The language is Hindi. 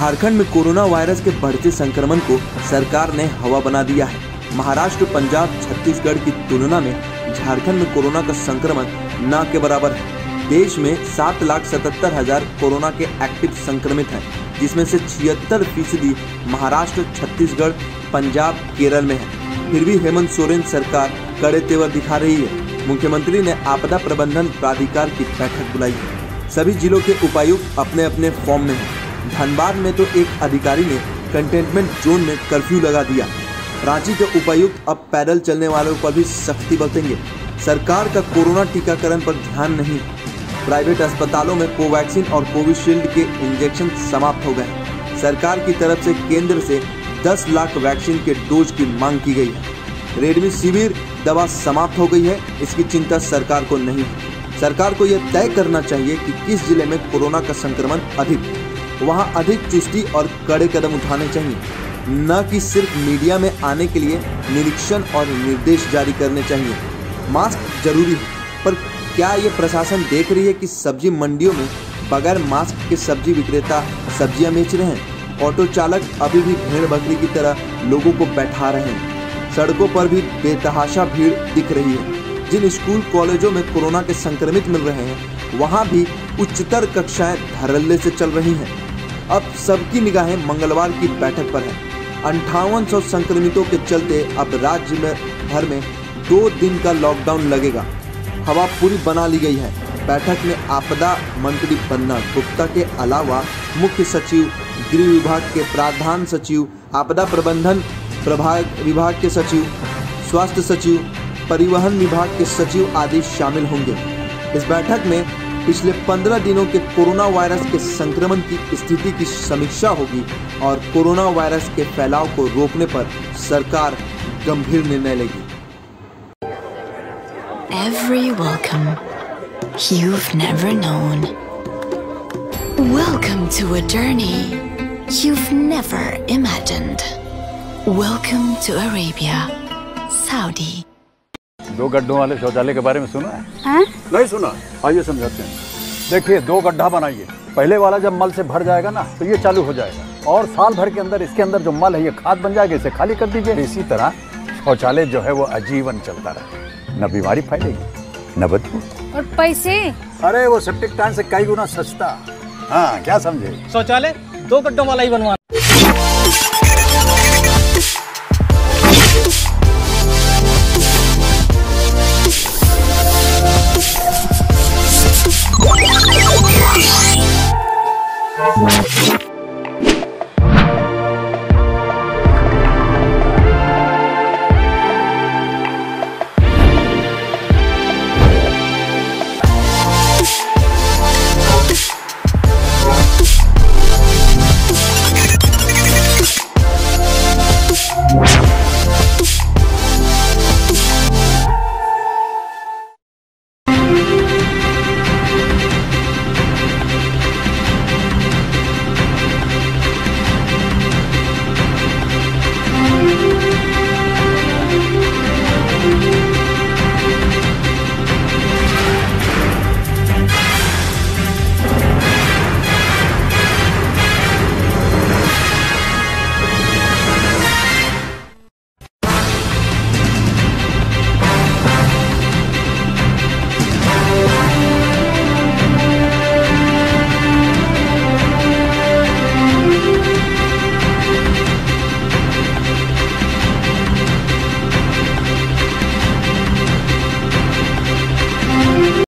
झारखंड में कोरोना वायरस के बढ़ते संक्रमण को सरकार ने हवा बना दिया है। महाराष्ट्र, पंजाब, छत्तीसगढ़ की तुलना में झारखंड में कोरोना का संक्रमण ना के बराबर है। देश में 7,77,000 कोरोना के एक्टिव संक्रमित हैं, जिसमें से 76% महाराष्ट्र, छत्तीसगढ़, पंजाब, केरल में है। फिर भी हेमंत सोरेन सरकार कड़े तेवर दिखा रही है। मुख्यमंत्री ने आपदा प्रबंधन प्राधिकार की बैठक बुलाई है। सभी जिलों के उपायुक्त अपने अपने फॉर्म में हैं। धनबाद में तो एक अधिकारी ने कंटेनमेंट जोन में कर्फ्यू लगा दिया। रांची के उपायुक्त अब पैदल चलने वालों पर भी सख्ती बरतेंगे। सरकार का कोरोना टीकाकरण पर ध्यान नहीं। प्राइवेट अस्पतालों में कोवैक्सीन और कोविशील्ड के इंजेक्शन समाप्त हो गए। सरकार की तरफ से केंद्र से 10 लाख वैक्सीन के डोज की मांग की गई है। रेडिसिविर दवा समाप्त हो गई है, इसकी चिंता सरकार को नहीं है। सरकार को यह तय करना चाहिए कि किस जिले में कोरोना का संक्रमण अधिक, वहां अधिक चुस्ती और कड़े कदम उठाने चाहिए, न कि सिर्फ मीडिया में आने के लिए निरीक्षण और निर्देश जारी करने चाहिए। मास्क जरूरी है, पर क्या ये प्रशासन देख रही है कि सब्जी मंडियों में बगैर मास्क के सब्जी विक्रेता सब्जियां बेच रहे हैं? ऑटो चालक अभी भी भेड़ बकरी की तरह लोगों को बैठा रहे हैं। सड़कों पर भी बेतहाशा भीड़ दिख रही है। जिन स्कूल कॉलेजों में कोरोना के संक्रमित मिल रहे हैं, वहाँ भी उच्चतर कक्षाएं धड़ल्ले से चल रही हैं। अब सबकी निगाहें मंगलवार की बैठक पर है। 5800 संक्रमितों के चलते अब राज्य में भर में 2 दिन का लॉकडाउन लगेगा। हवा पूरी बना ली गई है। बैठक में आपदा मंत्री बन्ना गुप्ता के अलावा मुख्य सचिव, गृह विभाग के प्रधान सचिव, आपदा प्रबंधन प्रभाग विभाग के सचिव, स्वास्थ्य सचिव, परिवहन विभाग के सचिव आदि शामिल होंगे। इस बैठक में पिछले 15 दिनों के कोरोना वायरस के संक्रमण की स्थिति की समीक्षा होगी और कोरोना वायरस के फैलाव को रोकने पर सरकार गंभीर निर्णय लेगी। Every welcome you've never known. Welcome to a journey you've never imagined. Welcome to Arabia, Saudi. 2 गड्ढों वाले शौचालय के बारे में सुना है? नहीं सुना। आइए समझाते हैं। देखिए, 2 गड्ढा बनाइए। पहले वाला जब मल से भर जाएगा ना, तो ये चालू हो जाएगा और साल भर के अंदर इसके अंदर जो मल है ये खाद बन जाएगा, इसे खाली कर दीजिए। इसी तरह शौचालय जो है वो आजीवन चलता रहे, न बीमारी फैलेगी, न बदबू। और पैसे? अरे वो सेप्टिक टैंक से कई गुना सस्ता। हाँ, क्या समझे? शौचालय 2 गड्ढों वाला ही बनवा।